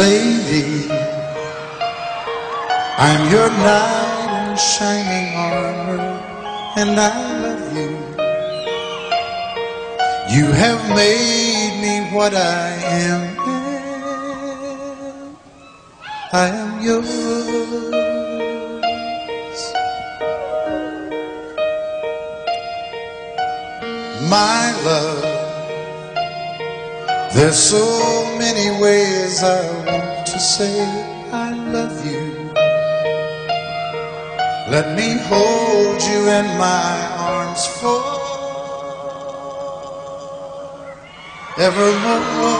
lady, I'm your knight in shining armor, and I love you. You have made me what I am. I am yours. My love, there's so many ways I want to say I love you. Let me hold you in my arms forevermore.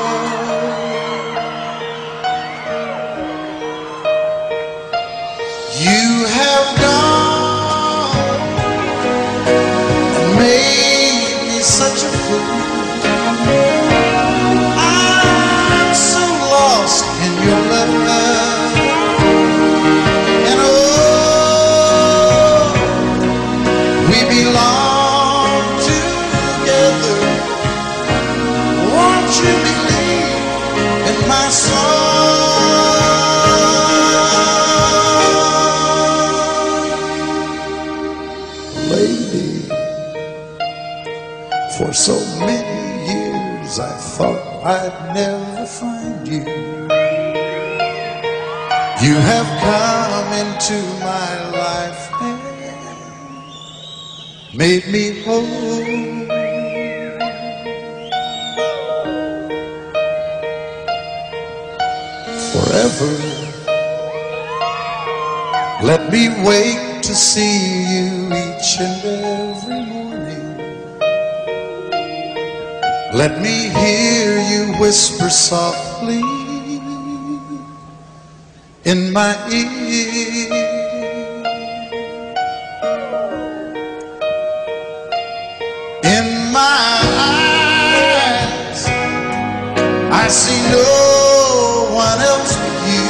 You have done and made me such a fool. For so many years I thought I'd never find you. You have come into my life and made me whole. Forever, let me wake to see you each and every morning. Let me hear you whisper softly in my ear. In my eyes, I see no one else but you.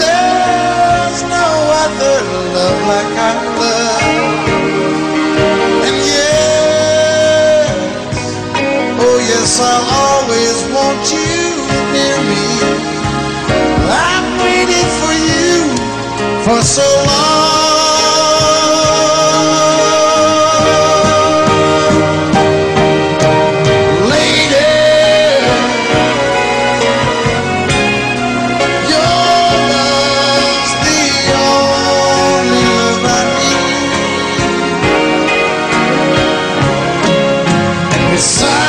There's no other love like I love. I'll always want you near me. I've waited for you for so long. Lady, your love's the only love I need. And beside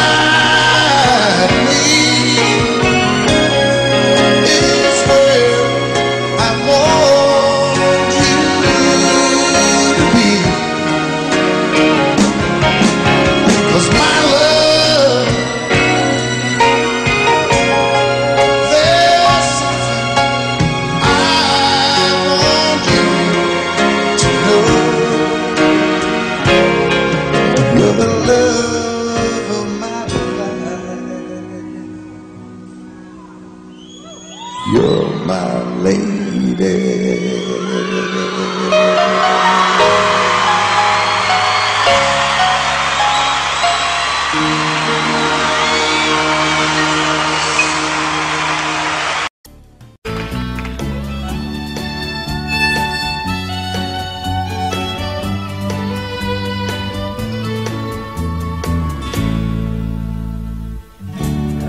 you're my lady.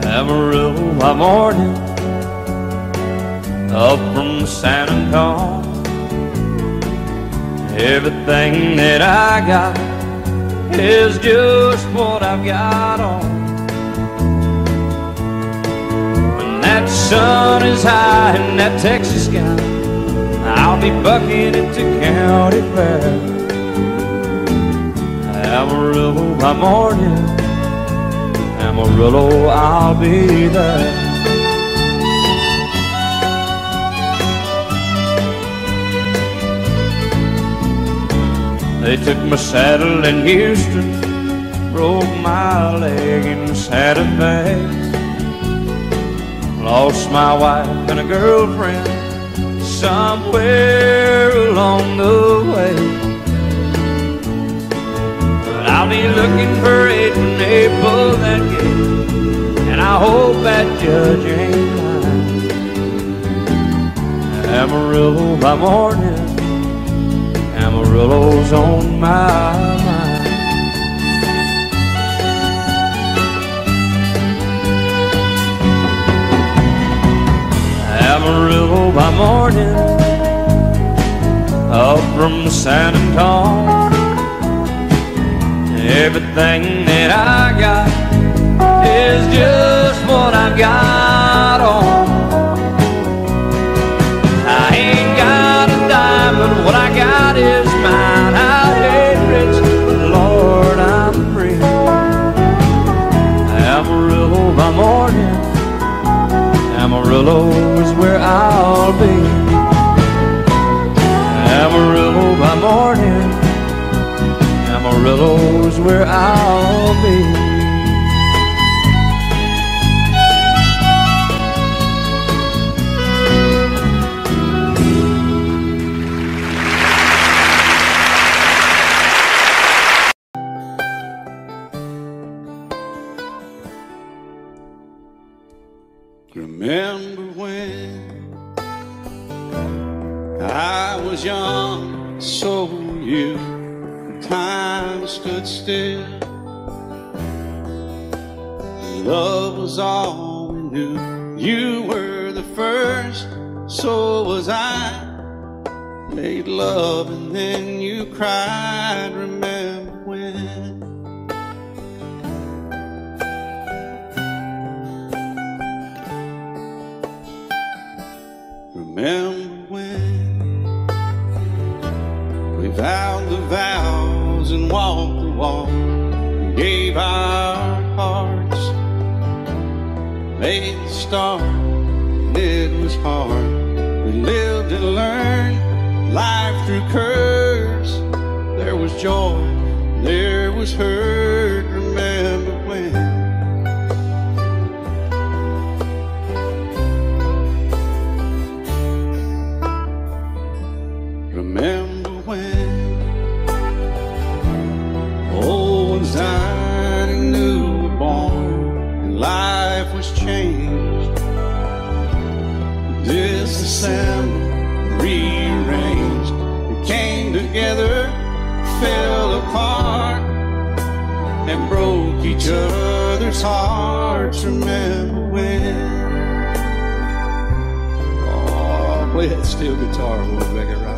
Amarillo, my morning, up from San Antonio. Everything that I got is just what I've got on. When that sun is high in that Texas sky, I'll be bucking at the county fair. Amarillo, my morning, Amarillo, I'll be there. They took my saddle in Houston, broke my leg in Santa Fe, lost my wife and a girlfriend somewhere along the way. But I'll be looking for it in April that gate, and I hope that judge ain't Amarillo by morning, Amarillo's on my mind. Amarillo by morning, up from San Antonio. Everything that I got is just what I got on. I ain't got a dime, but what I got is mine. I ain't rich, but Lord, I'm free. Amarillo by morning, Amarillo is where I'll be. Amarillo by morning, Amarillo's where I'll be. Remember when I was young, so were you. Time stood still, love was all we knew. You were the first, so was I. Made love and then you cried. Remember when? Remember when we vowed the vows and walked the walk, we gave our hearts, made the start, and it was hard. We lived and learned life through curves. There was joy, there was hurt. Remember when? Remember when old ones died and new were born, and life was changed, disassembled, rearranged. We came together, fell apart, and broke each other's hearts. Remember when? Oh, play that steel guitar, we'll make it right.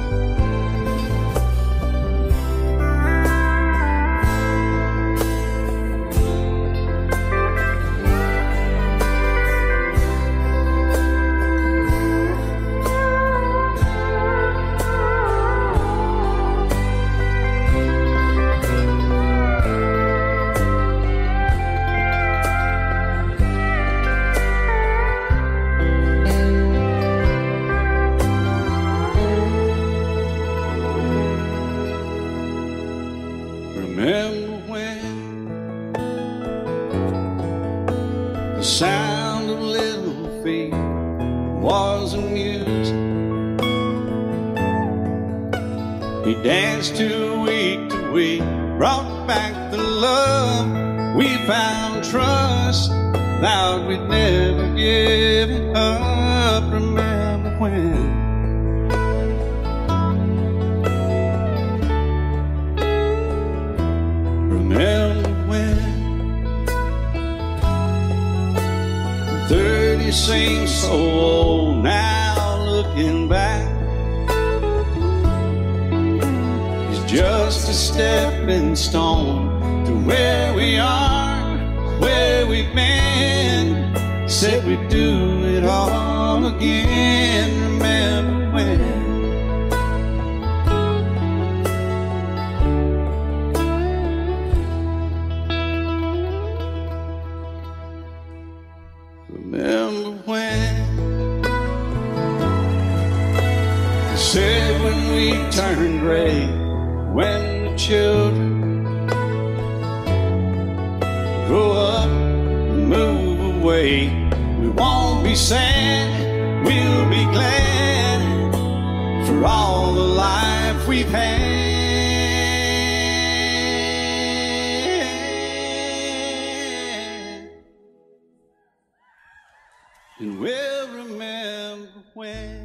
And we'll remember when.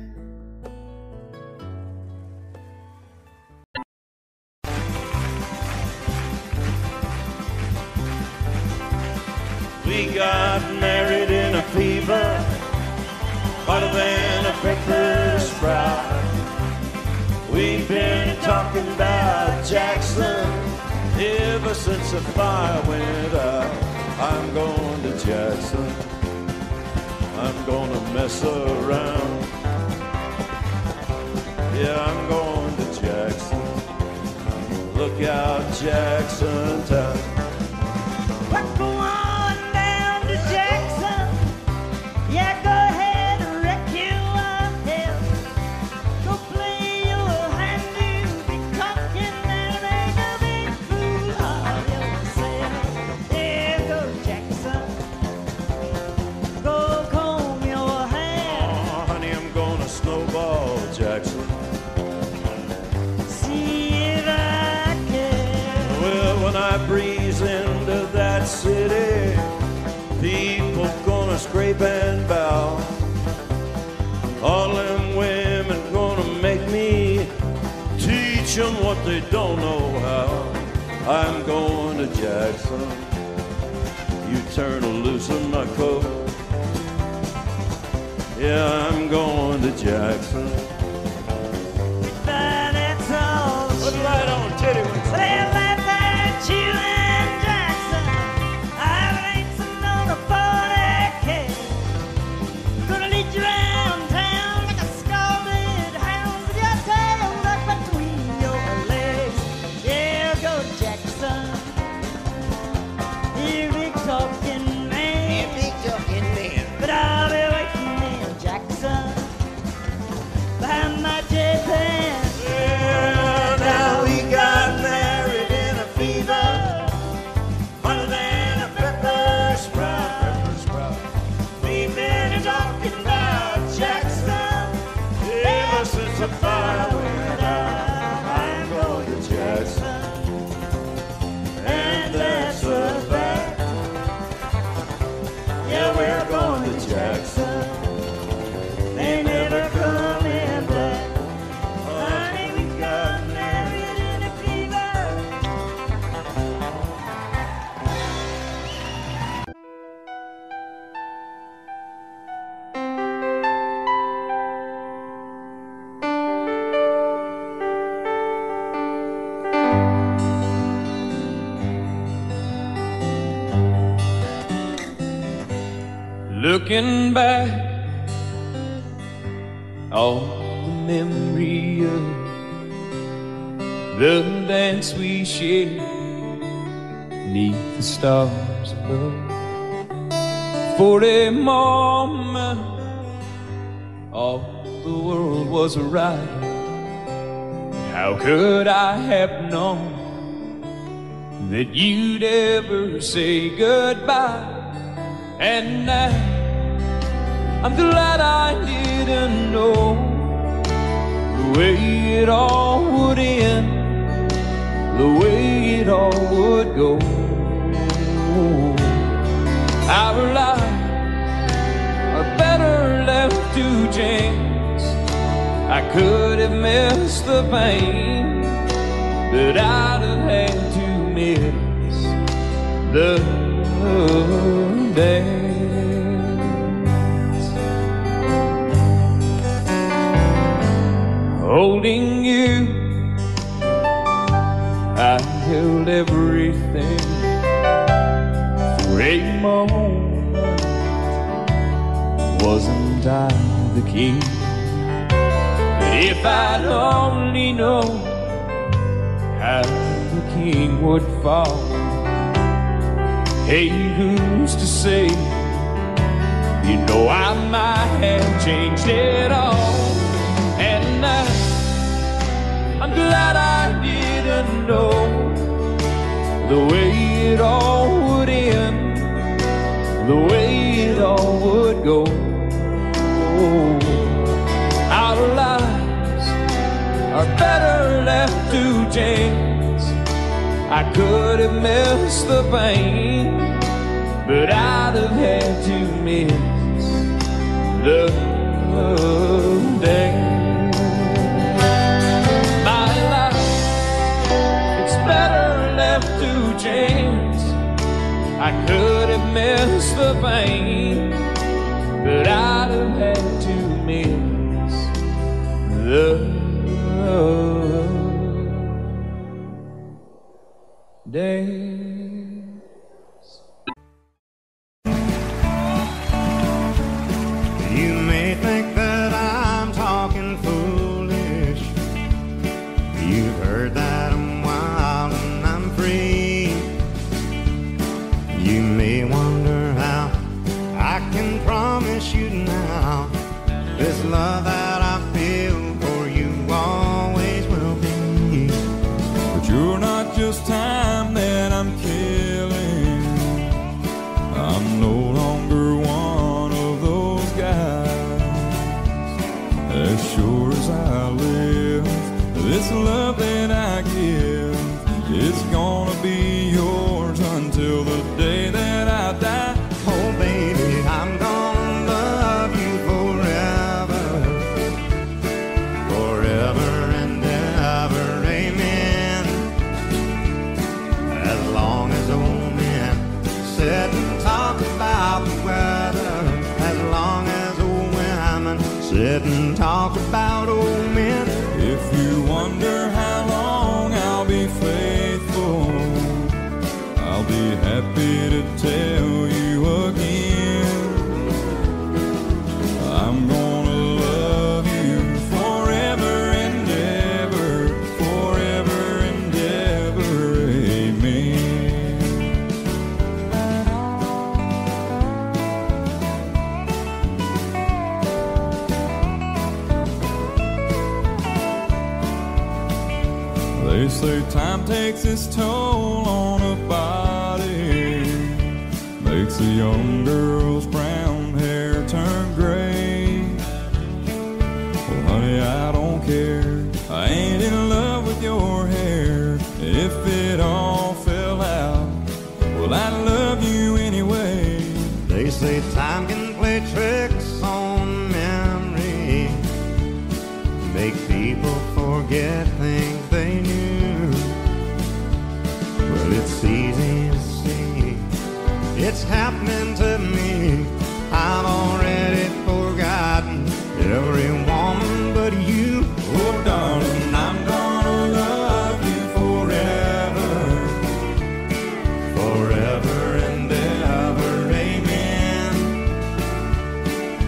We got married in a fever, hotter than a breakfast fry. We've been talking about Jackson ever since the fire went out. I'm going to Jackson, I'm gonna mess around. Yeah, I'm going to Jackson, look out Jackson Town. City, people gonna scrape and bow. All them women gonna make me teach them what they don't know how. I'm going to Jackson, you turn loose in my coat. Yeah, I'm going to Jackson. Goodbye, that's all. Put the light on, Teddy. They'll laugh at you. Looking back on the memory of the dance we shared neath the stars above. 40 more miles, all the world was a ride. How could I have known that you'd ever say goodbye? And now I'm glad I didn't know the way it all would end, the way it all would go. Our lives are better left to chance. I could have missed the pain, but I'd have had to miss the love. Holding you, I held everything for a moment. Wasn't I the king? But if I'd only known how the king would fall. Hey, who's to say? You know I might have changed it all. And I'm glad I didn't know the way it all would end, the way it all would go. Our lives are better left to change. I could have missed the pain, but I'd have had to miss the day. My life, it's better left to chance. I could have miss the pain that I'd have had to miss the days. You may think that I'm talking foolish. You've heard that I'm wild and I'm free. You may wonder how I can promise you now this love that I feel for you always will be. But you're not just time that I'm killing. I'm no longer one of those guys. As sure as I live, this love that I give is gonna be yours until the day that I die. Oh baby, I'm gonna love you forever, forever and ever, amen. As long as old men sit and talk about the weather, as long as old women sit and talk about old men. If you wonder how long I'll be faithful, I'll be happy to tell you. They say time takes its toll on a body, makes a young girl's brown hair turn gray. Well, honey, I don't care. I ain't in love with your hair. If it all fell out, well, I'd love you anyway. They say time can play tricks on memory, make people forget things they knew. It's easy to see, it's happening to me. I've already forgotten every woman but you. Oh darling, I'm gonna love you forever, forever and ever, amen.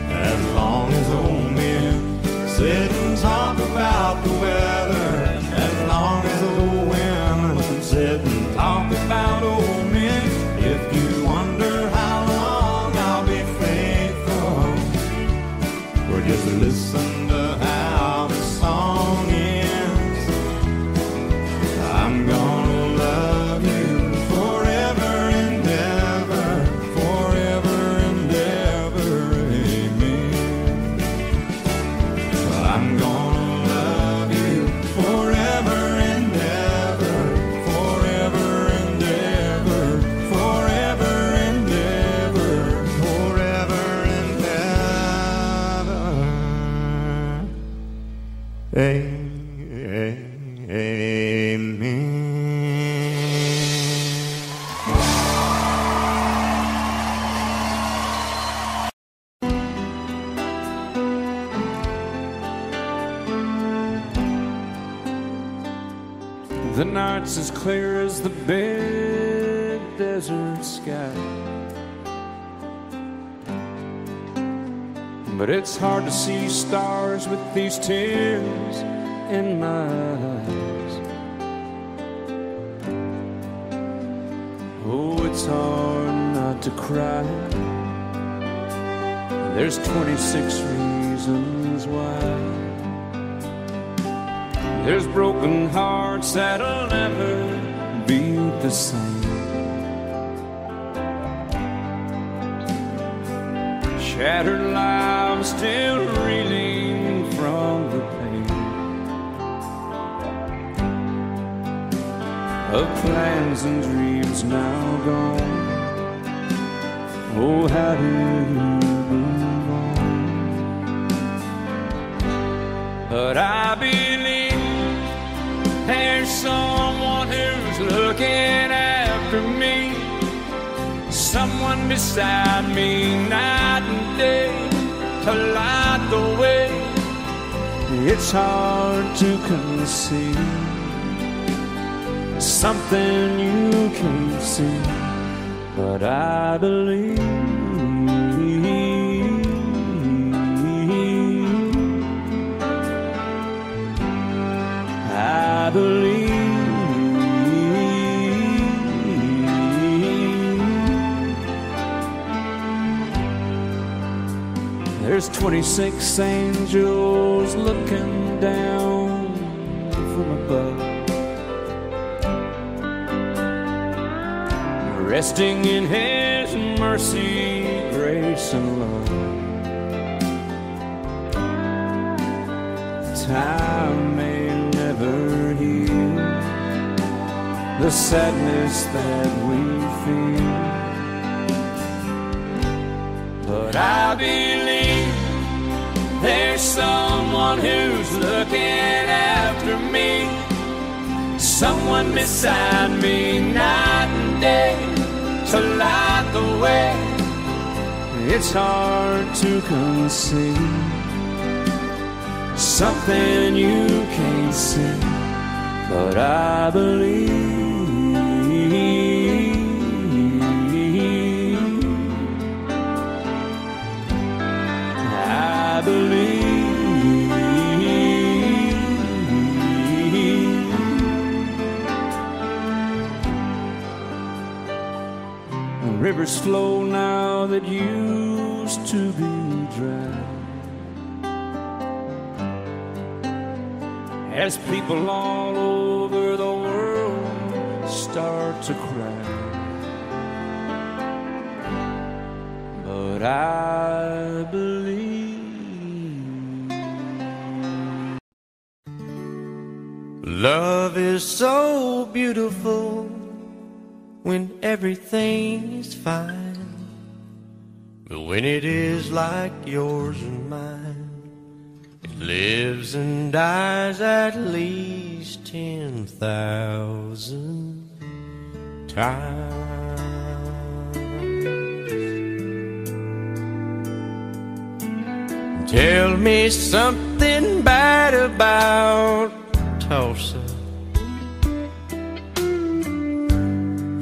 As long as old men sit and talk about the weather, as long as old women sit and talk about old men. If you wonder how long I'll be faithful, or just listen to how the song ends. I'm gonna love you forever and ever, forever and ever, amen. I'm gonna love you forever and ever, forever and ever, forever and ever, forever and ever. Amen. The night's as clear as the big desert sky, but it's hard to see stars with these tears in my eyes. Oh, it's hard not to cry. There's 26 reasons why. There's broken hearts that'll never be the same. Shattered lives still reeling from the pain of plans and dreams now gone. Oh, how do you move on? But I believe there's someone who's looking after me. someone beside me night and day to light the way. It's hard to conceive something you can't see, but I believe. I believe there's 26 angels looking down from above, resting in His mercy, grace, and love. Time may never heal the sadness that we feel, but I believe there's someone who's looking after me, someone beside me night and day to light the way. It's hard to conceive something you can't see, but I believe. I believe. Rivers flow now that used to be dry, as people all over the world start to cry, but I believe. Love is so beautiful when everything is fine, but when it is like yours and mine, lives and dies at least 10,000 times. Tell me something bad about Tulsa,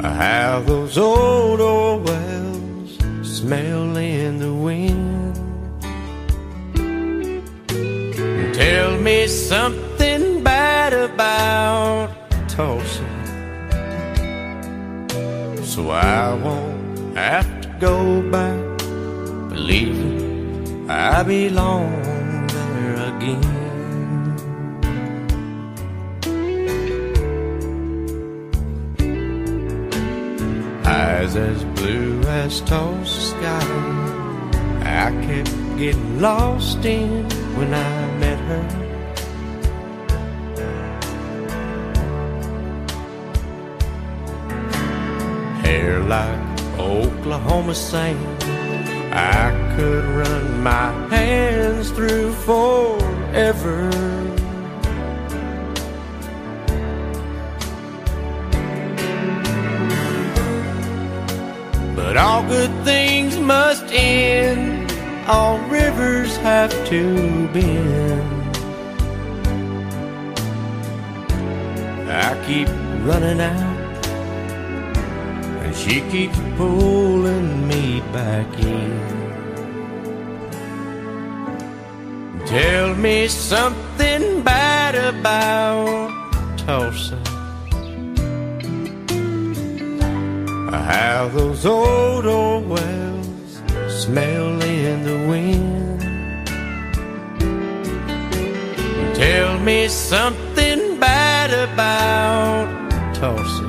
how those old oil wells smell in the wind. Tell me something bad about Tulsa, so I won't have to go back, believing I belong there again. Eyes as blue as Tulsa sky, I kept getting lost in when I met her. Hair like Oklahoma sand, I could run my hands through forever. But all good things must end, all rivers have to bend. I keep running out, and she keeps pulling me back in. Tell me something bad about Tulsa, how those old wells smell in the wind. Tell me something bad about Tulsa,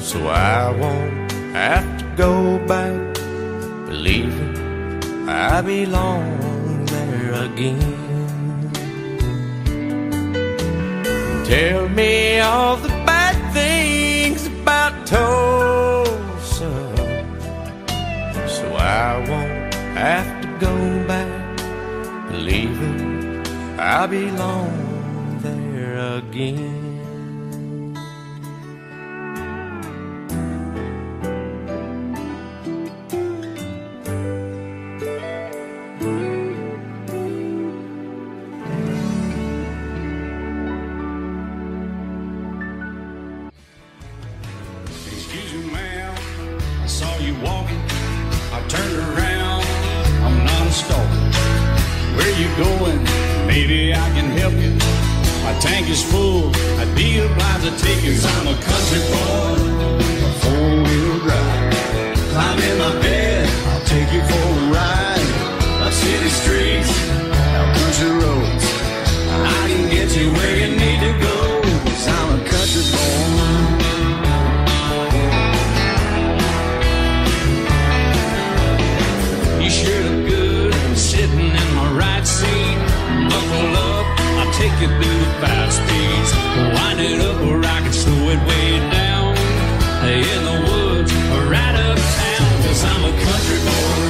so I won't have to go back, believing I belong there again. Tell me all the bad things about Tulsa, I won't have to go back, believing I belong there again. you walking? I turned around, I'm not a stalker. Where you going? Maybe I can help you. My tank is full, I'd be obliged to take you. 'Cause I'm a country boy, a four-wheel drive. Climb in my bed, I'll take you for a ride. Our city streets, our country roads, I can get you where you need to go. 'Cause I'm a country boy. You sure look good, I'm sitting in my right seat. Buckle up, I'll take you through the 5 speeds. Wind it up or I can slow it way down. In the woods or right uptown. 'Cause I'm a country boy,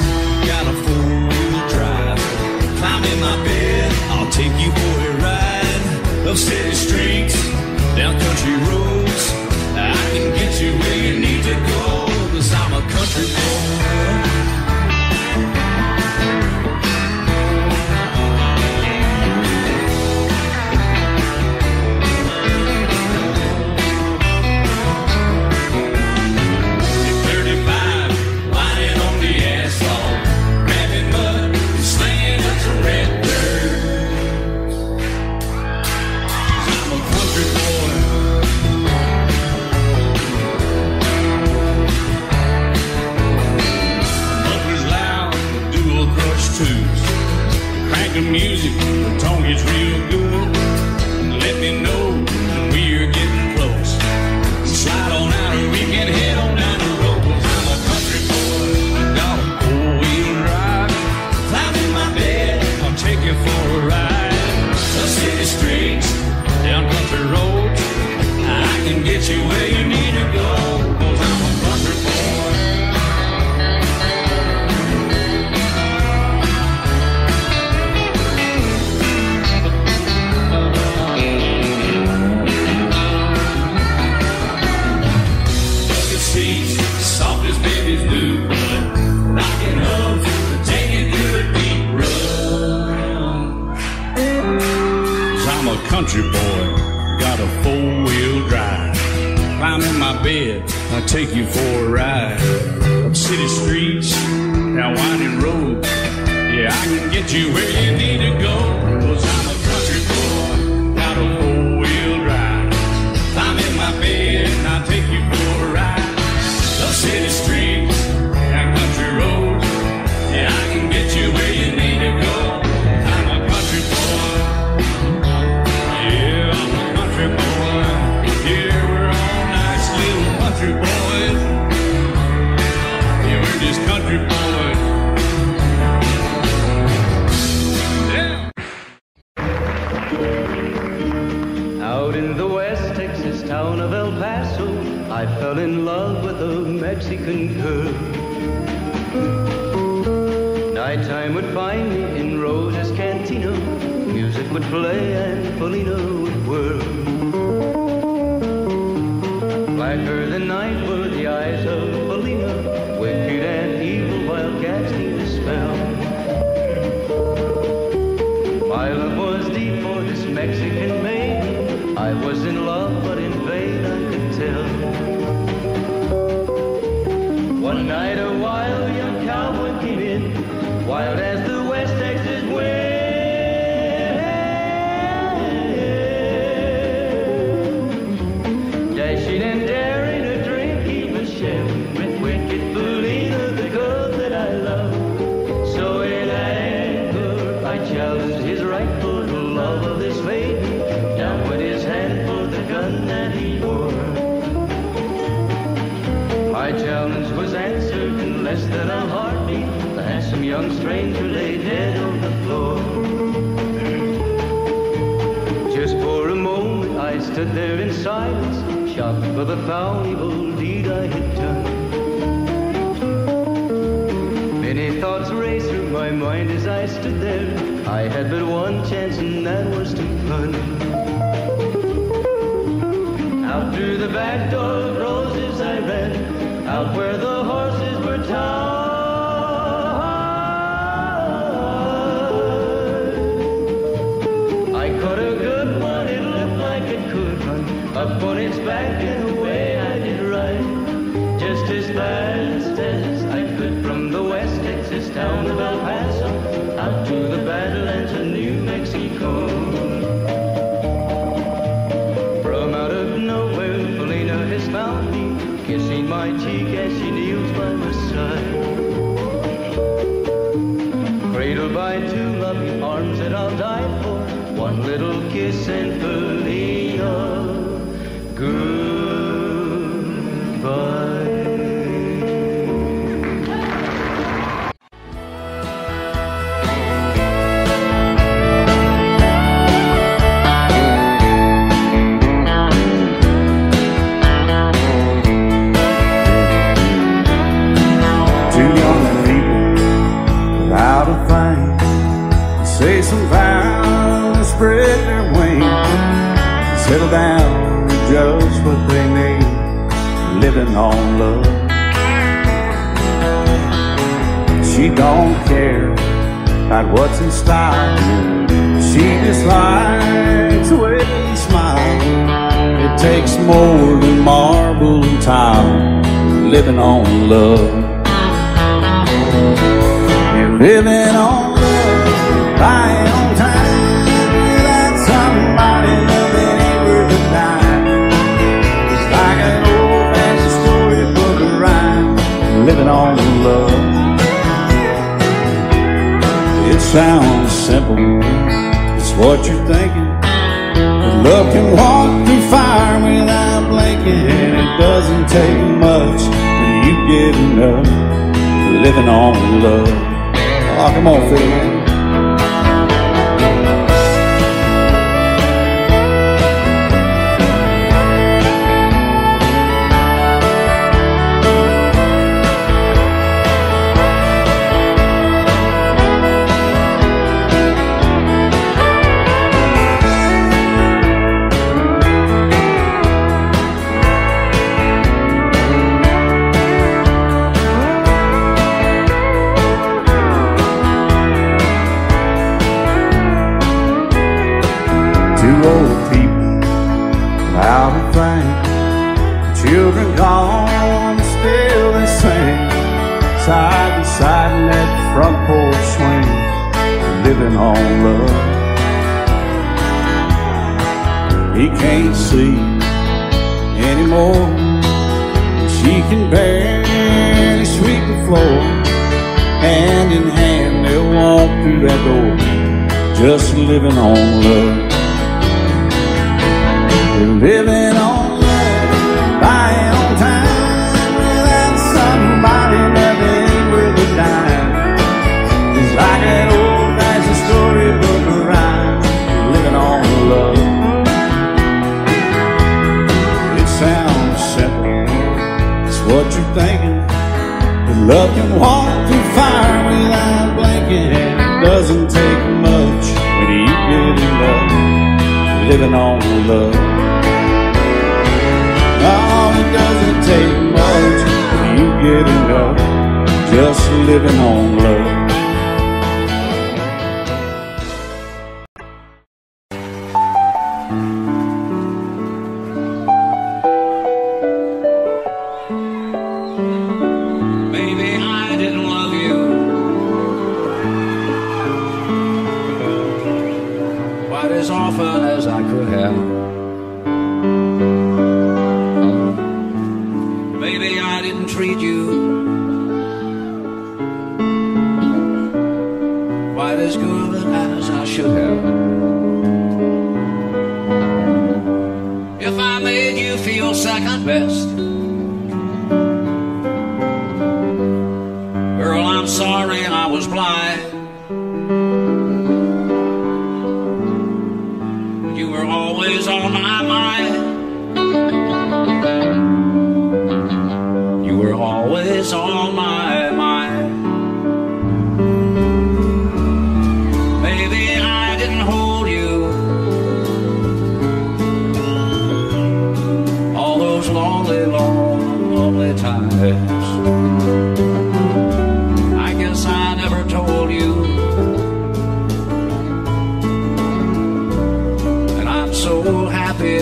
got a four-wheel drive. Climb in my bed, I'll take you for a ride. Up city streets, down country roads, I can get you where you need to go. 'Cause I'm a country boy. The music, the tone is real good. Let me know when we're getting close. Slide on out or we can head on down the road. 'Cause I'm a country boy, got a four-wheel drive. Climb in my bed, I'll take you for a ride. The city streets, down country roads, I can get you where you need to go. Country boy, got a four-wheel drive. Climb in my bed, I'll take you for a ride. Up city streets, now winding roads, yeah, I can get you where you need to go. 'Cause I'm a country boy, got a four-wheel drive. Climb in my bed, and I'll take you for a ride. Up city streets, now country roads, yeah, I can get you where you need to go. Country boys, yeah, we're just country boys. Yeah. Out in the West Texas town of El Paso, I fell in love with a Mexican girl. Nighttime would find me in Rosa's Cantina. Music would play and Polina would whirl. Blacker than night were the eyes of Polina, wicked and evil while casting a spell. My love was deep for this Mexican maid. I was in love, but in vain I could tell. One night a wild young cowboy came in, wild as the West Texas wind. Less than a heartbeat, the handsome young stranger lay dead on the floor. Just for a moment I stood there in silence, shocked by the foul evil deed I had done. Many thoughts raced through my mind as I stood there. I had but one chance and that was to run. Out through the back door of roses I ran, out where the horses were tied. I caught a good one, it looked like it could run. Up on its back and away I did ride. Just Texas fast as I could from the west Texas town of El Paso out to the Badlands of New Mexico. From out of nowhere, Felina has found me, kissing my cheek as she kneels by my side. Cradled by two loving arms that I'll die for, one little kiss and Felina, goodbye. Say some vows, spread their wings, settle down to just what they need, living on love. She don't care about what's in style, she just likes the way you smile. It takes more than marble and tile, living on love. You're living on love. Buy on time, that somebody loving ain't worth a dime. It's like an old-fashioned storybook of rhyme, living on love. It sounds simple, it's what you're thinking, but love can walk through fire without blinking, and it doesn't take much when you get enough, living on love. Oh, come on, Phil. Children gone, still they sing, side to side in that front porch swing, living on love. He can't see anymore, she can barely sweep the floor. Hand in hand they'll walk through that door, just living on love. They're living on. Buy on time, without somebody loving ain't worth a dime. It's like an old-fashioned storybook of rhyme, living on love. It sounds simple, it's what you're thinking, but love can walk through fire without blinking, and it doesn't take much when you get in love, living on love. Doesn't take much when you get enough, just living on love.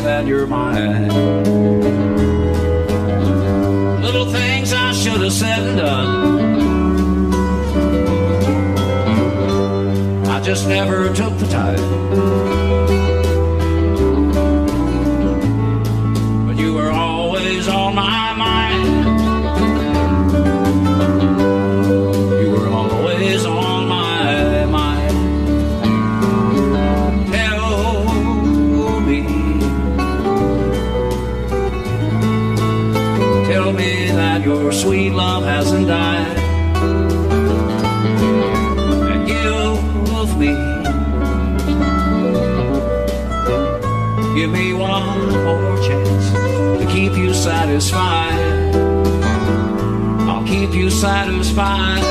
That you're mine. Little things things I should have said and done. I just never took the time, but you were always on my mind. You were always on my mind. Tell me that your sweet love hasn't died, and give me one more chance to keep you satisfied. I'll keep you satisfied.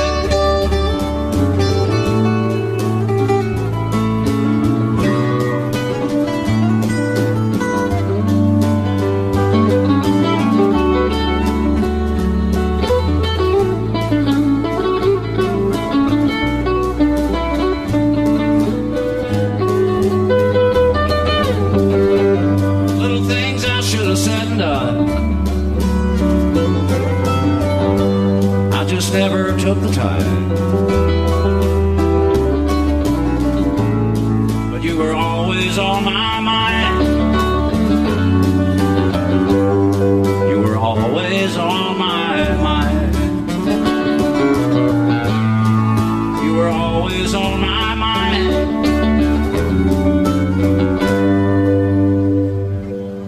I just never took the time, but you were always on my mind. You were always on my mind. You were always on my mind.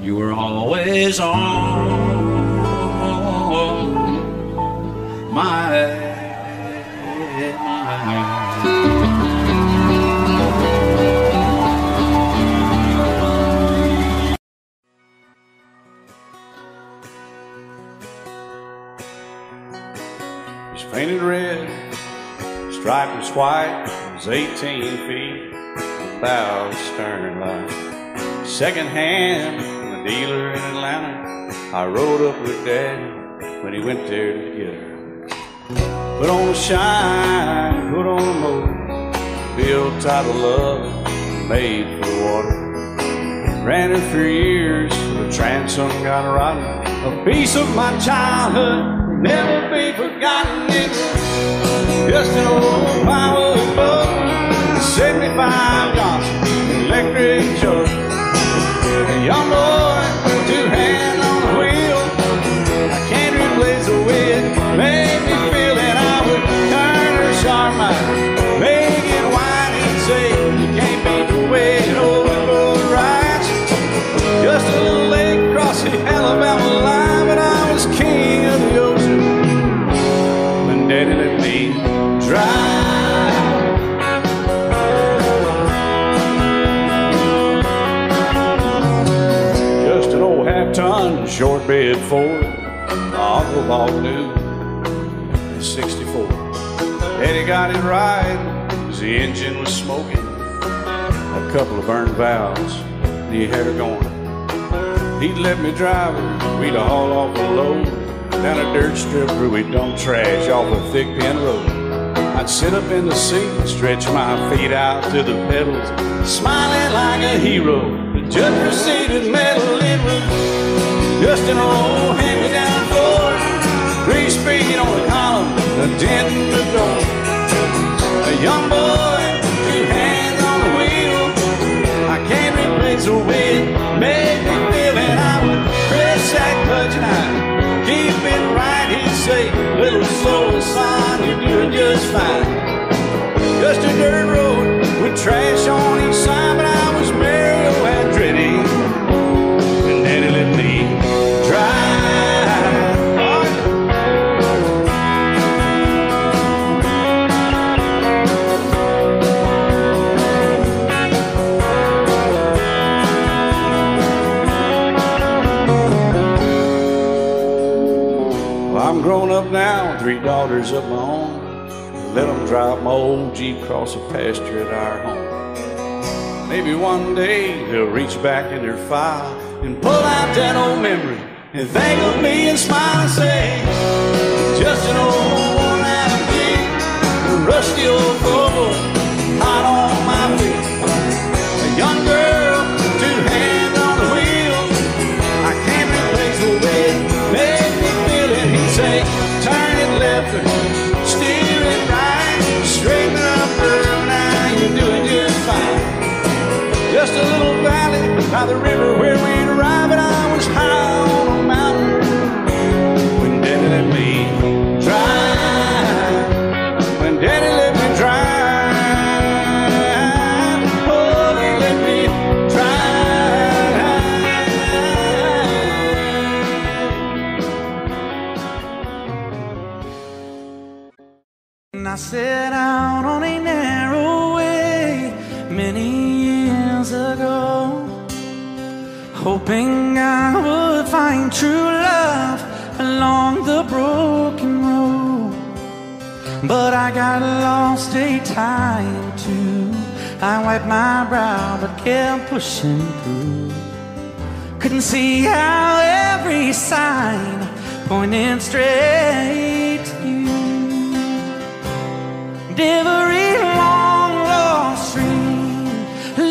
You were always on It was painted red, striped was white, it was 18 feet without a stern light. Second hand from a dealer in Atlanta, I rode up with Dad when he went there to get her. Put on a shine, put on a motor, built out of love, made for water. Ran her for years, the transom got rotten, a piece of my childhood never be forgotten. It's just an old power bug, a 75 Johnson electric jug, a young boy with two hands on the wheel. I can't replace the way it made me feel, that I would turn her sharp mind, make it wide and say you can't beat the way it over for the rides. Just a little lake across the Alabama line, but I was king of the ocean. Daddy, let me drive. Just an old half-ton short bed Ford my uncle bought new in '64. Daddy got it right, 'cause the engine was smoking, a couple of burned valves, he had her going. He'd let me drive her, we'd haul off a load down a dirt strip where we dump trash off a thick pin road. I'd sit up in the seat and stretch my feet out to the pedals, smiling like a hero, just receded metal. It was just an old hand-me-down Ford, 3-speed on the column, a dent in the door. A young boy, 2 hands on the wheel. I can't replace the way it made me feel, and I would press that clutch and I keep it right, he'd say, little slow, son, you're doing just fine. Just a dirt road with trash on each side, but I was Mario Andretti, and Daddy let me grown up now, 3 daughters of my own. Let them drive my old Jeep across the pasture at our home. Maybe one day they'll reach back in their file and pull out that old memory and think of me and smile and say, just an old worn-out Jeep, a rusty old Volvo, hot on my feet. A young girl, 2 hands on the wheel. I can't replace the way it made me. Say left, steer it right, straighten up, girl, now you're doing just fine. Just a little valley by the river where we'd arrive, and I was high on a mountain when Daddy let me drive, when Daddy let me drive. I set out on a narrow way many years ago, hoping I would find true love along the broken road. But I got lost a time or two. I wiped my brow but kept pushing through. Couldn't see how every sign pointed straight to you. Every long lost dream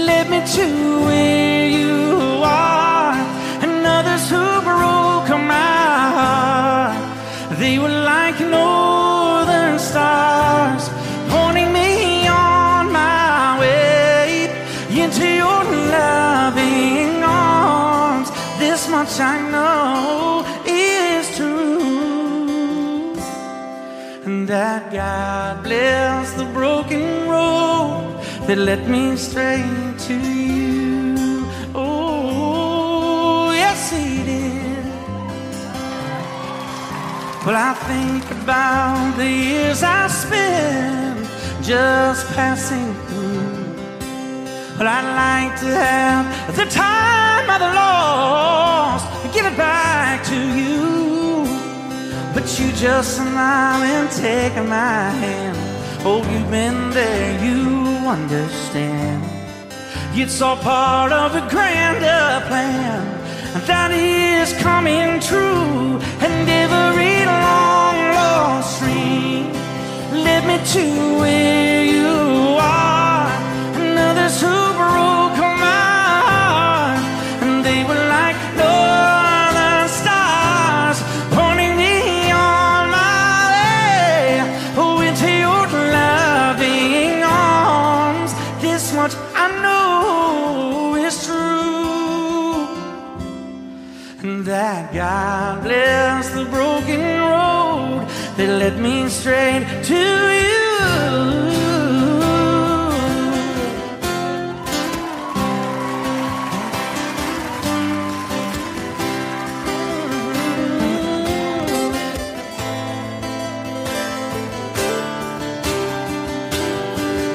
led me to where you are, and others who broke my heart, they were like northern stars, pointing me on my way into your loving arms. This much I know is true, and that God bless the broken road that led me straight to you. Oh, yes he did. Well, I think about the years I spent just passing through. Well, I'd like to have the time I lost and give it back to you, but you just smile and take my hand. Oh, you've been there, you understand. It's all part of a grander plan that is coming true. And every long lost dream led me to where you are, and others who broke my heart, and they were like northern stars, pointing me on my way, oh, into your loving arms. This much I know is true, and that God bless the broken road that led me straight to you.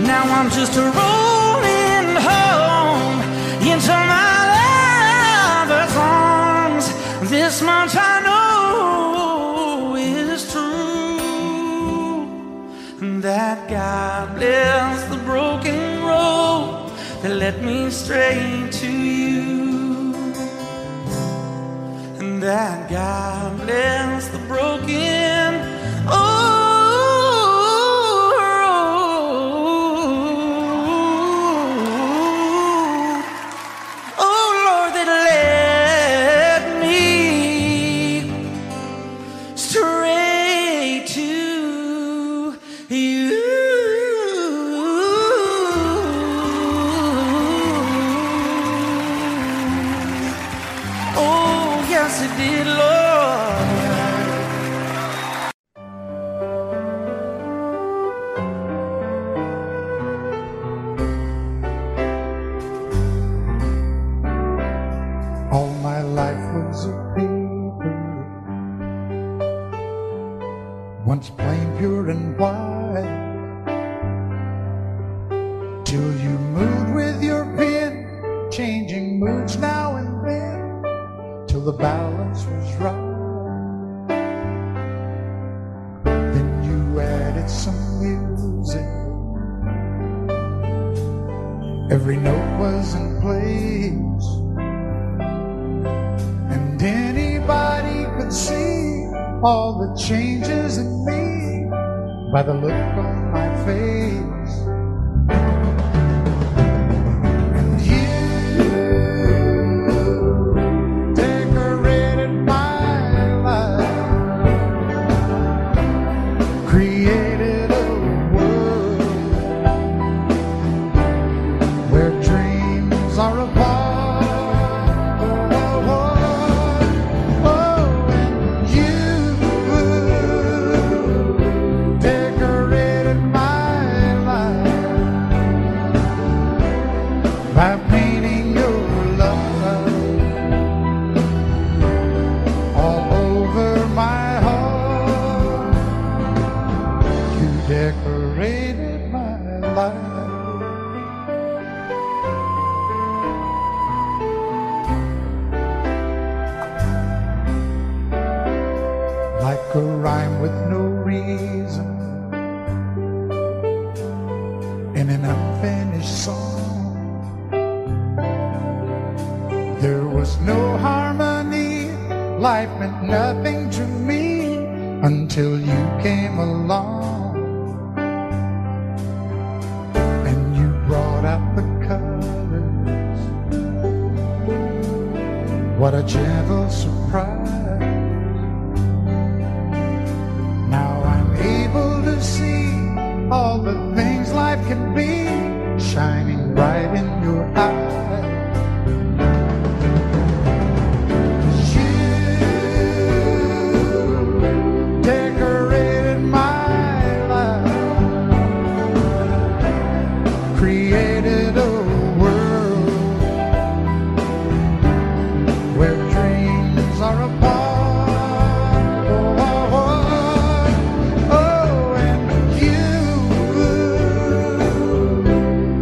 Now I'm just rolling home into my lover's arms. This much I know is true, that God bless the broken road that led me straight to you, and that God bless the broken road. created a world where dreams are a part. By painting your love all over my heart, you decorated my life like a rhyme with no reason in an unfinished song. There was no harmony, life meant nothing to me until you came along and you brought out the colors. What a gentle surprise. Now I'm able to see all the things life can be, shining bright in your eyes. Created a world where dreams are a part. Oh, oh, oh, and you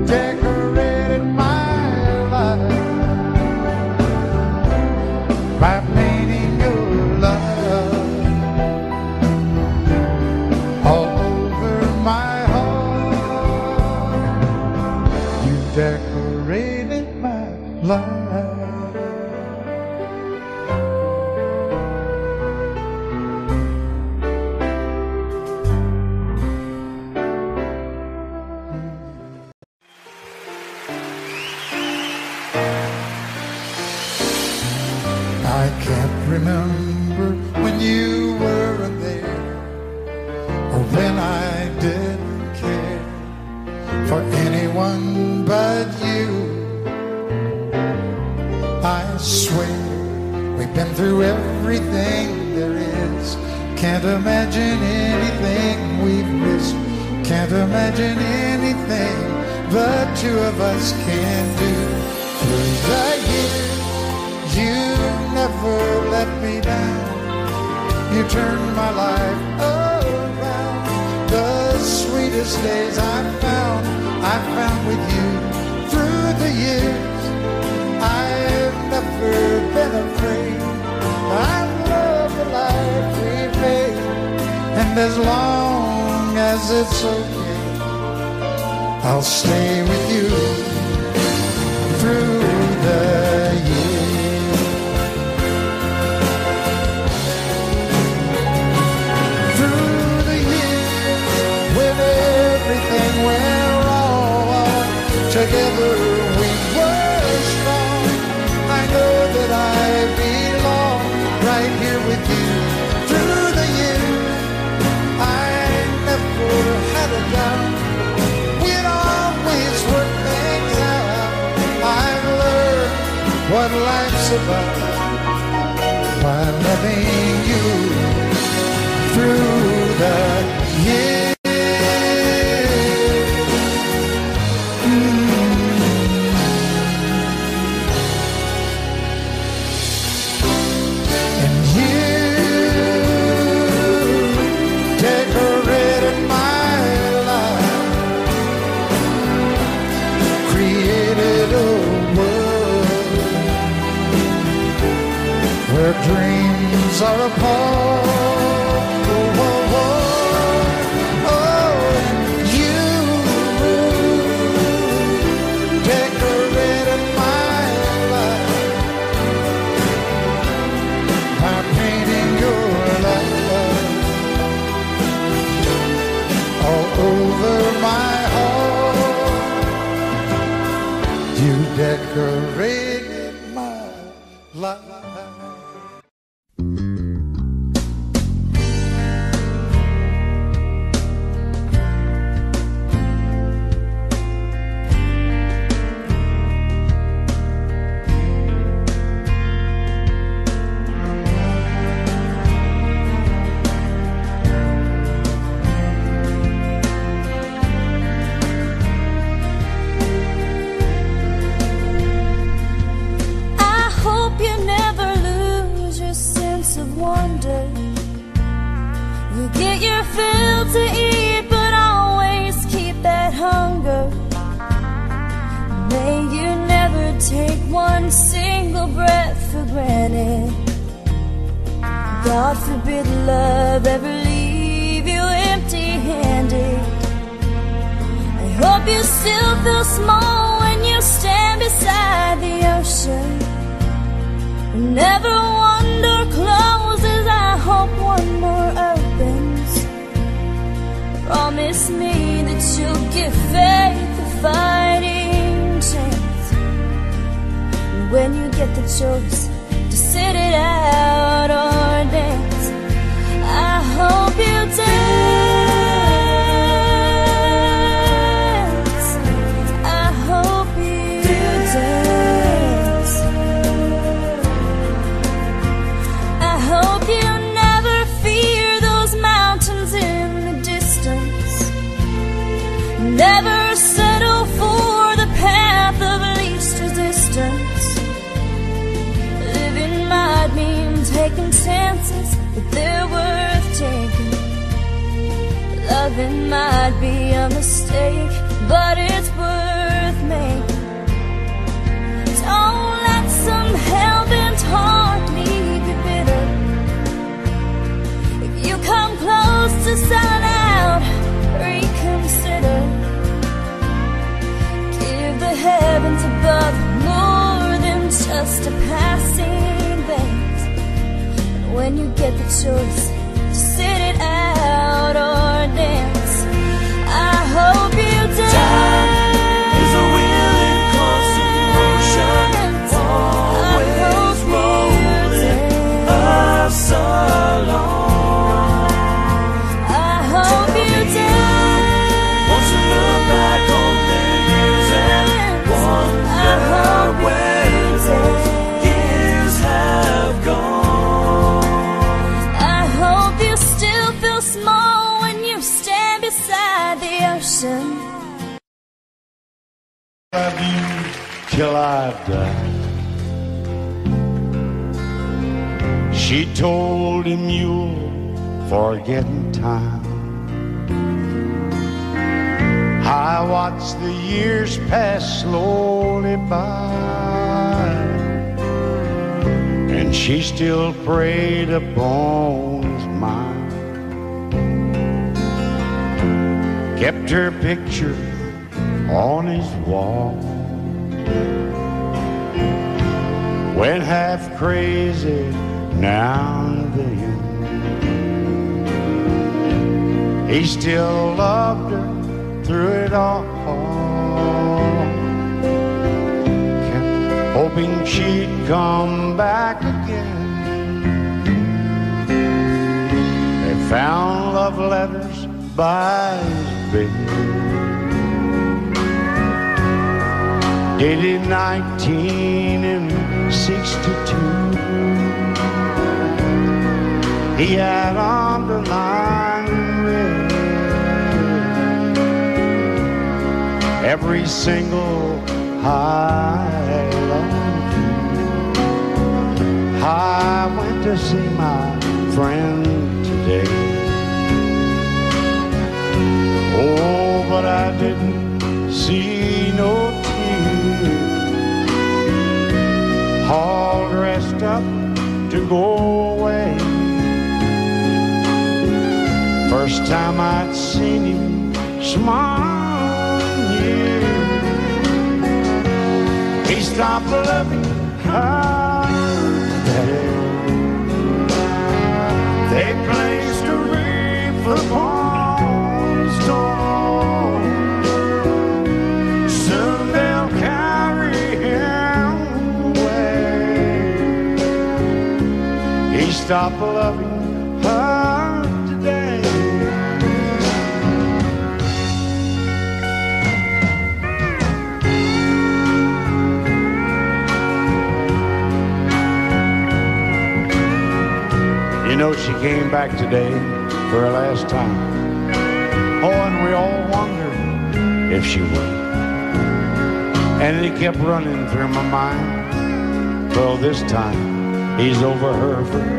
decorated my life by painting your love all over my. Decorated my life. I can't remember when you were there or when I didn't care for anyone but you. I swear we've been through everything there is. Can't imagine anything we've missed. Can't imagine anything the two of us can do. Through the years, you never let me down. You turned my life around. The sweetest days I've found, I found with you. Through the years, I've never been afraid. I love the life we've made, and as long as it's okay, I'll stay with you through the years. Together we were strong. I know that I belong right here with you. Through the years, I never had a doubt. We'd always work things out. I've learned what life's about by loving you through the years. Where dreams are a part. Oh, oh, oh, oh, you decorated my life by painting your love all over my heart. You decorated my life. one single breath for granted. God forbid love ever leave you empty-handed. I hope you still feel small when you stand beside the ocean. Never one door closes, I hope one more opens. Promise me that you'll give faith a fighting chance. And when you get the choice to sit it out or dance, I hope you dance. Never settle for the path of least resistance. Living might mean taking chances, but they're worth taking. Loving might be a mistake, but it's worth making. Don't let some hell-bent heart leave you bitter. If you come close to selling out, reconsider. The heavens above more than just a passing glance. And when you get the choice to sit it out or dance, I hope you dance. Time is a wheel in constant motion, always rolling us along. She told him, you'll forget in time. I watched the years pass slowly by, and she still preyed upon his mind. Kept her picture on his wall. Went half crazy now and then. He still loved her through it all. Kept hoping she'd come back again. They found love letters by his bed. Dated 1962, he had underlined red every single I loved you. I went to see my friend today. Oh, but I didn't see no tears. All dressed up to go away. First time I'd seen him smile, yeah. He stopped loving her today. They placed a wreath upon his door. Soon they'll carry him. He stopped loving her today. You know, she came back today for her last time. Oh, and we all wondered if she would. And it kept running through my mind. Well, this time he's over her foot.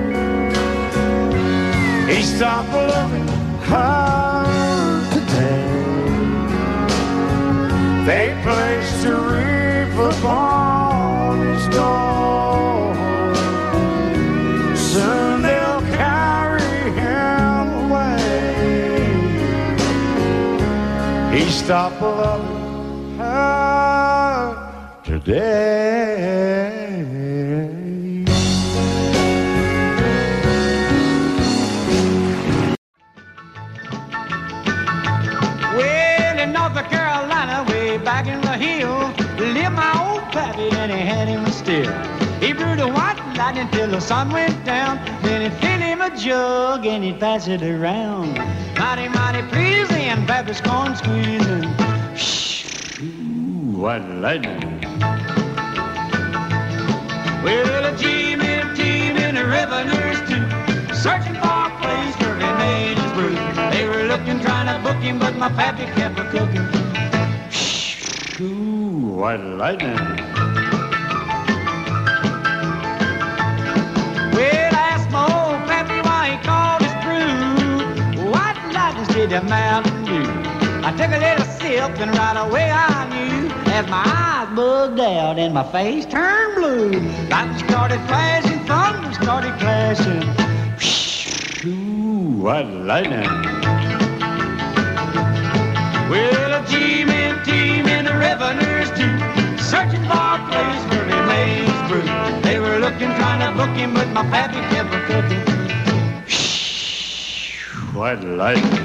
He stopped loving her today. They placed a wreath upon his He stopped loving her today. Well, in North Carolina, way back in the hill, lived my old pappy and he had him still. He brewed the white lightning till the sun went down. Then he filled him a jug and he passed it around. Mighty, mighty pleasing, Pappy's corn squeezing. Shh, ooh, white lightning. Well, a G-man team and the revenues too, searching for a place where he made his brew. They were looking, trying to book him, but my Pappy kept a-cooking. Shh, ooh, white lightning. The Mountain Dew. I took a little sip and right away I knew, as my eyes bugged out and my face turned blue. Lightning started flashing, thunder started clashing. Ooh, what lightning. Well, a G-man team and the revenues too, searching for a place where they made his brew. They were looking, trying to book him, but my Pappy kept a cooking. White lightning.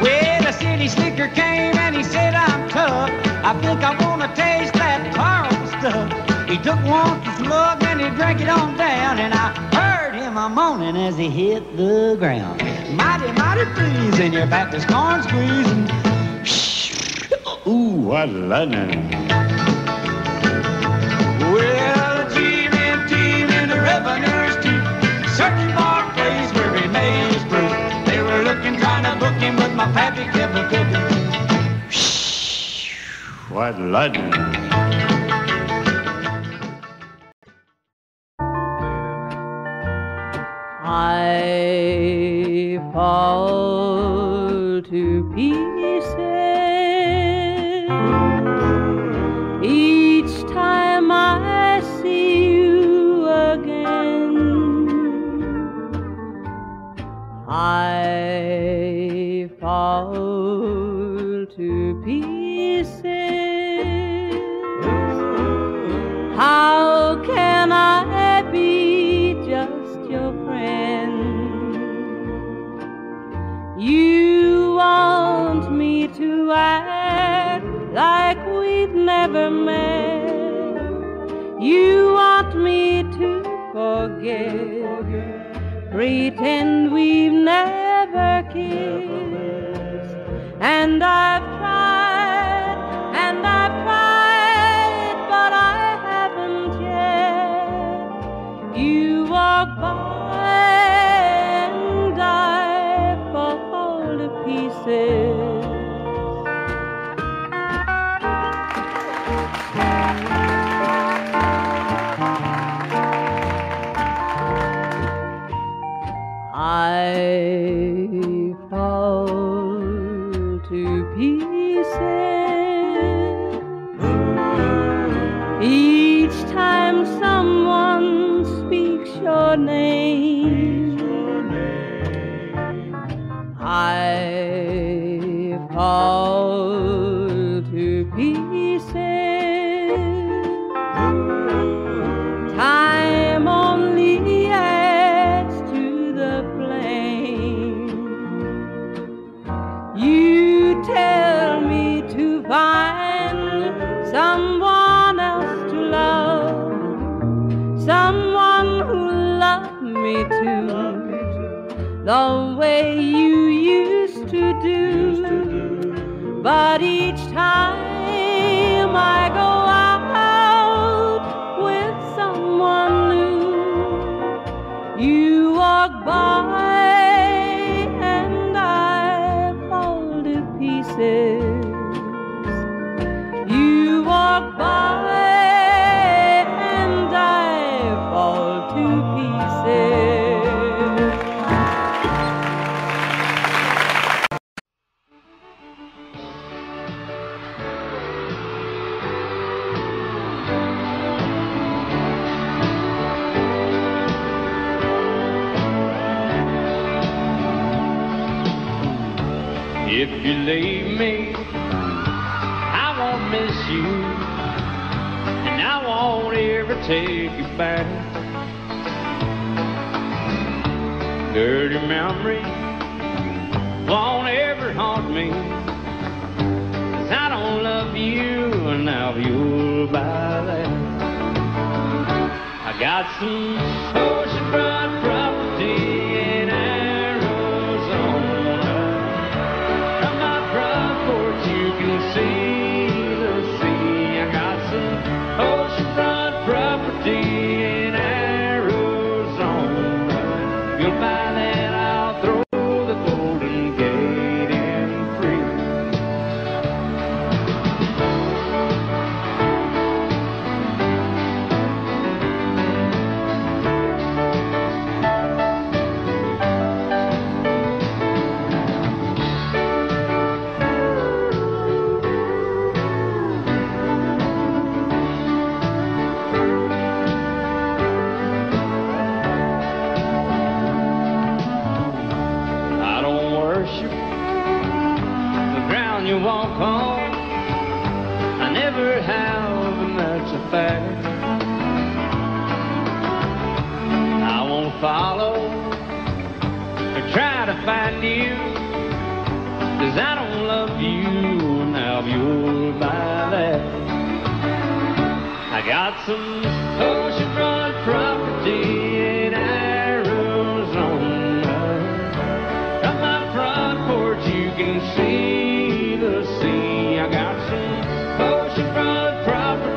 Well, a city slicker came and he said, I'm tough. I think I want to taste that horrible stuff. He took one slug and he drank it on down, and I my moaning as he hit the ground. Mighty, mighty pleasing, your back is corn squeezing. Shh, ooh, what lightning. Well, the G-man team and the revenues too, searching for a place where he made his brew. They were looking, trying to book him, but my Pappy kept a cooking. Shh, what lightning. I fall to pieces each time I see you again. I fall to pieces. How can I be just your friend? You want me to act like we've never met. You want me to forget, pretend we've never kissed. And I've tried, and I've tried, but I haven't yet. You walk by and I fall to pieces. I fall to pieces each time someone speaks your name. I fall to pieces. Time only adds to the blame. You tell me to find someone else to love, someone who'll love me too, the way you used to do. But each time I go out with someone new, you walk by and I fall to pieces. You walk by and I fall to pieces. If you leave me, I won't miss you, and I won't ever take you back. Dirty memory won't ever haunt me, 'cause I don't love you, and now you'll buy that. I got some oceanfront property. Find you, 'cause I don't love you, and I'll be all by that. I got some oceanfront property in Arizona. From my front porch you can see the sea. I got some oceanfront property.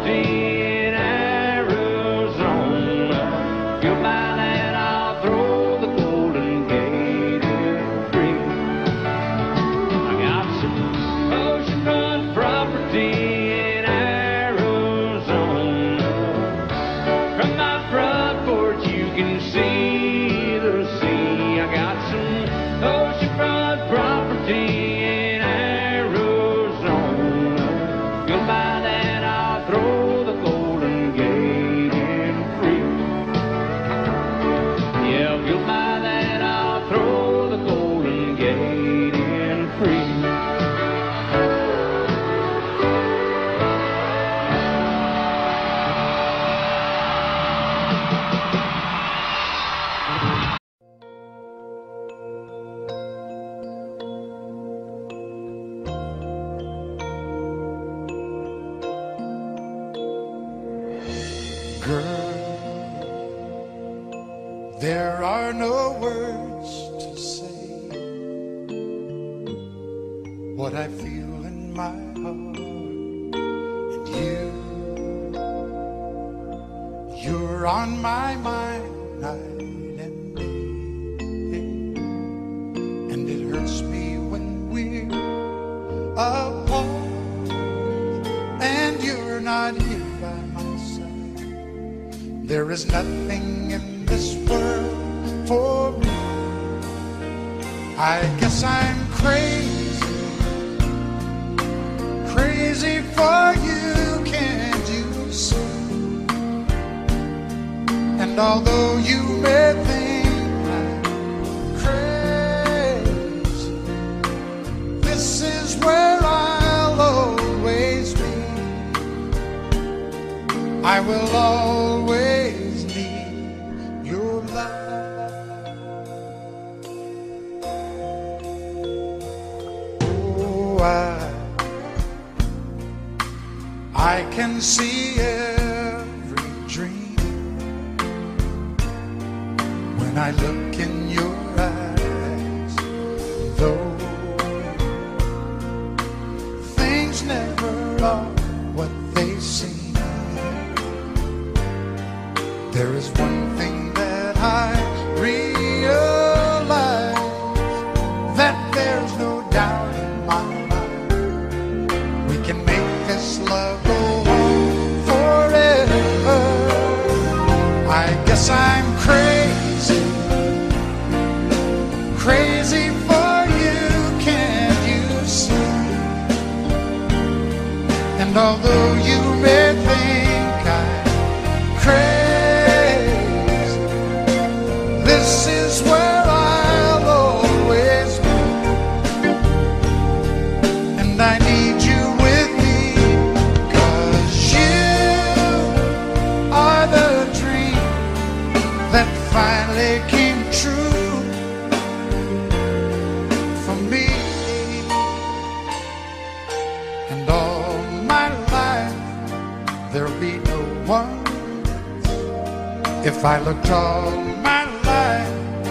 If I looked all my life,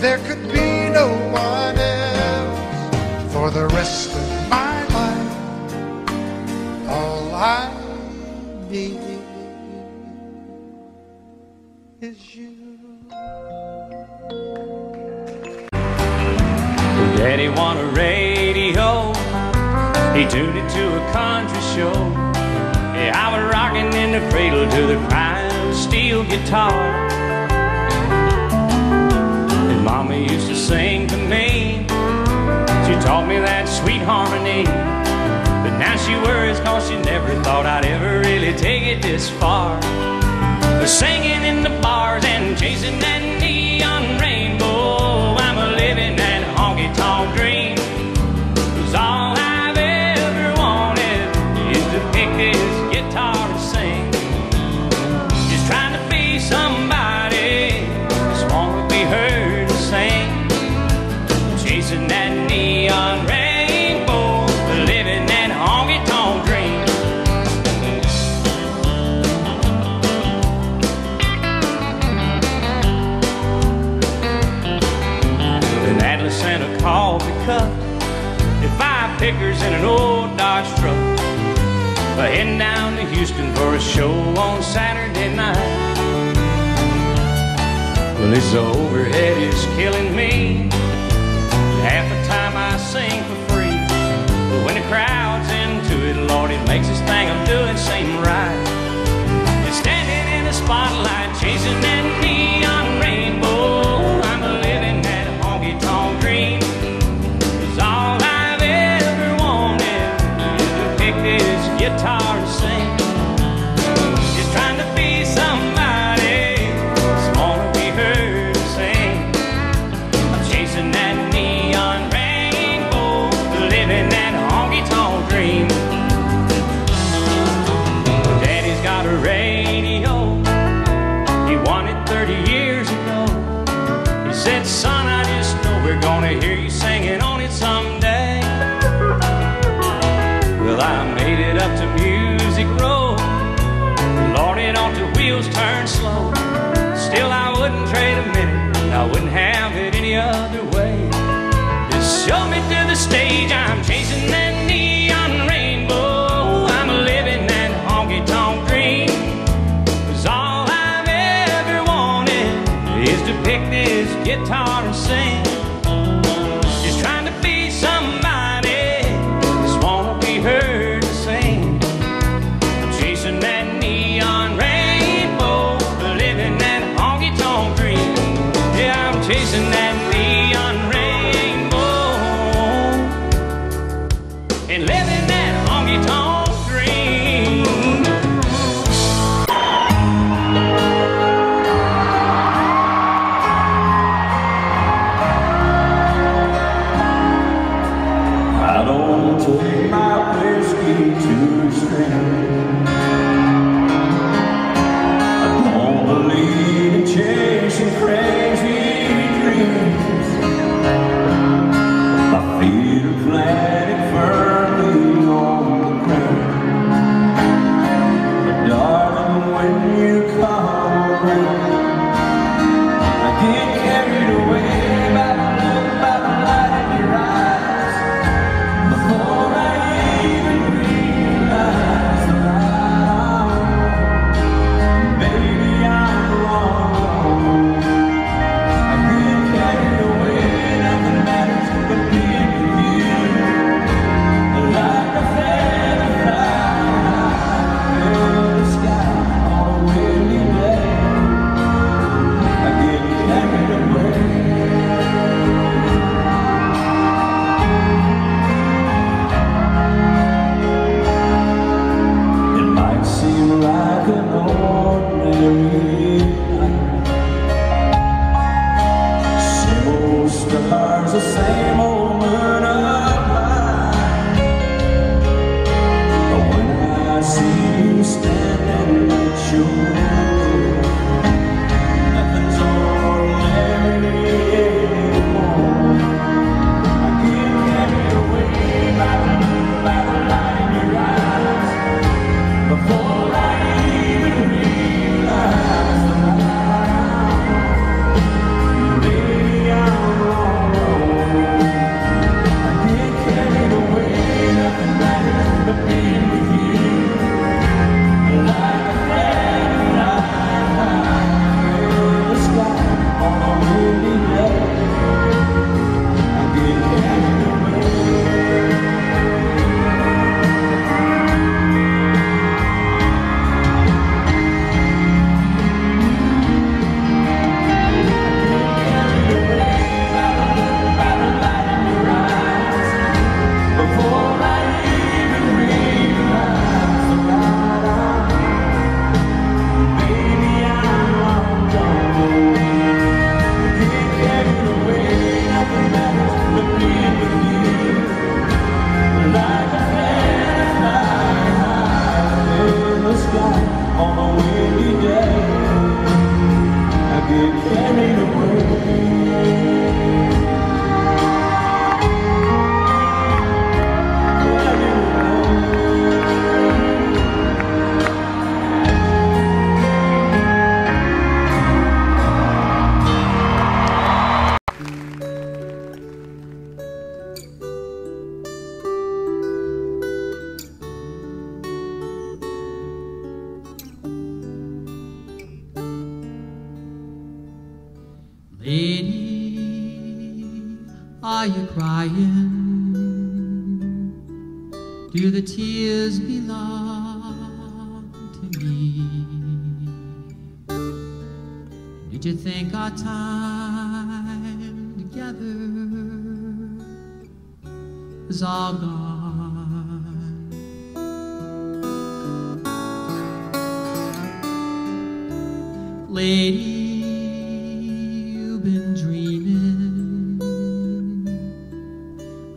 there could be no one else. For the rest of my life, all I need is you. Daddy won a radio, he tuned it to a country show. Yeah, I was rocking in the cradle to the crying steel guitar. And Mama used to sing to me, she taught me that sweet harmony. But now she worries cause she never thought I'd ever really take it this far. But singing in the bars and chasing that neon rainbow, I'm a living that honky-tonk dream. 'Cause all I've ever wanted is to pick this guitar and sing. Just trying to be somebody, just want to be heard and sing. Chasing that neon rainbow, living that honky-tonk dream. And a coffee cup and 5 pickers in an old Dodge truck. But heading down to Houston for a show on Saturday night. Well, this overhead is killing me. Half the time I sing for free, but when the crowd's into it, Lord, it makes this thing I'm doing seem right. And standing in the spotlight, chasing that neon rainbow, I'm a living that honky-tonk dream. 'Cause all I've ever wanted is to pick this guitar and sing. Just trying to be somebody, just wanna be heard and sing. I'm chasing that neon rainbow, living that honky-tonk dream. Daddy's got a radio he won it 30 years ago. He said, "Son, I just know we're gonna hear you singing on it someday." Well, I made it up to Music Row. Lord, it ought to wheels turn slow. Still, I wouldn't trade a minute. I wouldn't have it any other way. Just show me to the stage. I'm chasing that neon rainbow. I'm living that honky-tonk dream. 'Cause all I've ever wanted is to pick this guitar and sing. Just trying to be somebody, just wanna be heard to sing. Chasing that neon rainbow, living that honky-tonk dream. Yeah, I'm chasing that neon rainbow and living that honky-tonk dream. I don't take my whiskey to stand. I don't believe in chasing crazy dreams. My feet are planted firmly on the ground. But darling, when you come around, I get carried away by the look, by the light in your eyes. Before I even realize that I'm, baby, I'm wrong. I get carried away, nothing matters but being with you. Like a feather flying in the sky on a windy day, I get carried away. It might seem like an ordinary night. Same old stars, the same old moon up high. But when I see you standing at your door, nothing's ordinary anymore. I get carried away by the light in your eyes. Before I even realize that Are you crying? Do the tears belong to me? Did you think our time together is all gone? Lady, you've been dreaming.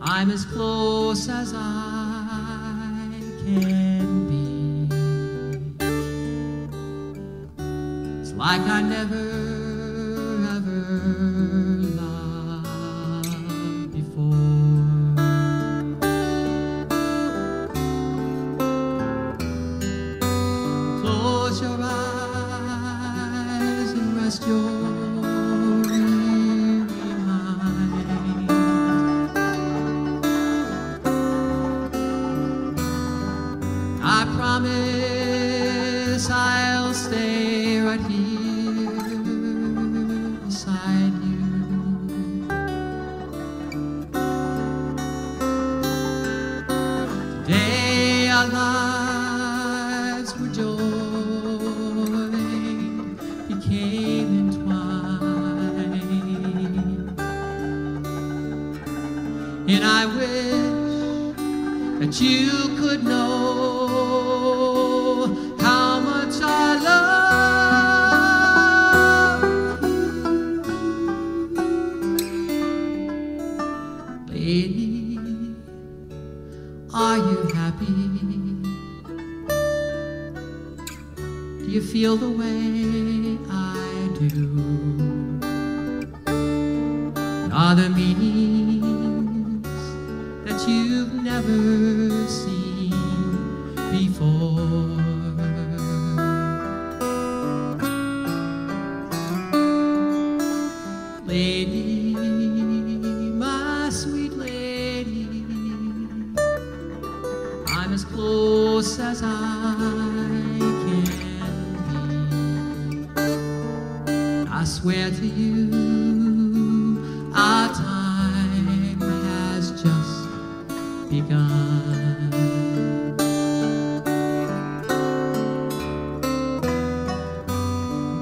I'm as close as I can be. It's like I never ever loved before. Close your eyes and rest your promise I'll stay right here beside you. Today our lives were joined, became entwined, and I wish that you could know how much I love you. Lady, are you happy? Do you feel the way I do? And are there meanings that you've never seen before? Lady, my sweet lady, I'm as close as I can be. I swear to you, our time has just begun.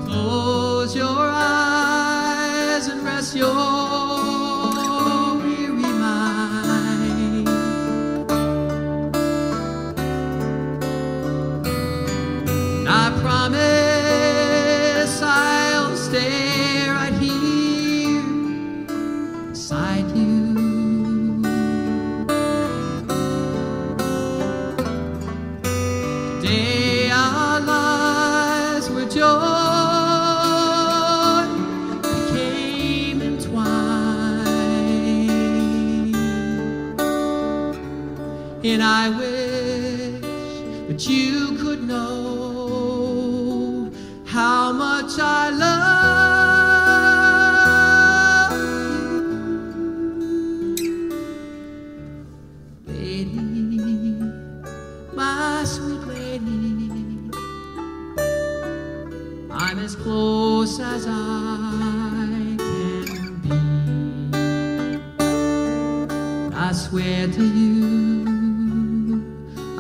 Close your eyes and rest your weary mind. And I promise I'll stay right here beside you. Today our lives were joy. And I wish that you could know how much I love you. Lady, my sweet lady, I'm as close as I can be. I swear to you,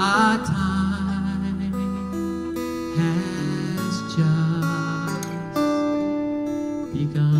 our time has just begun.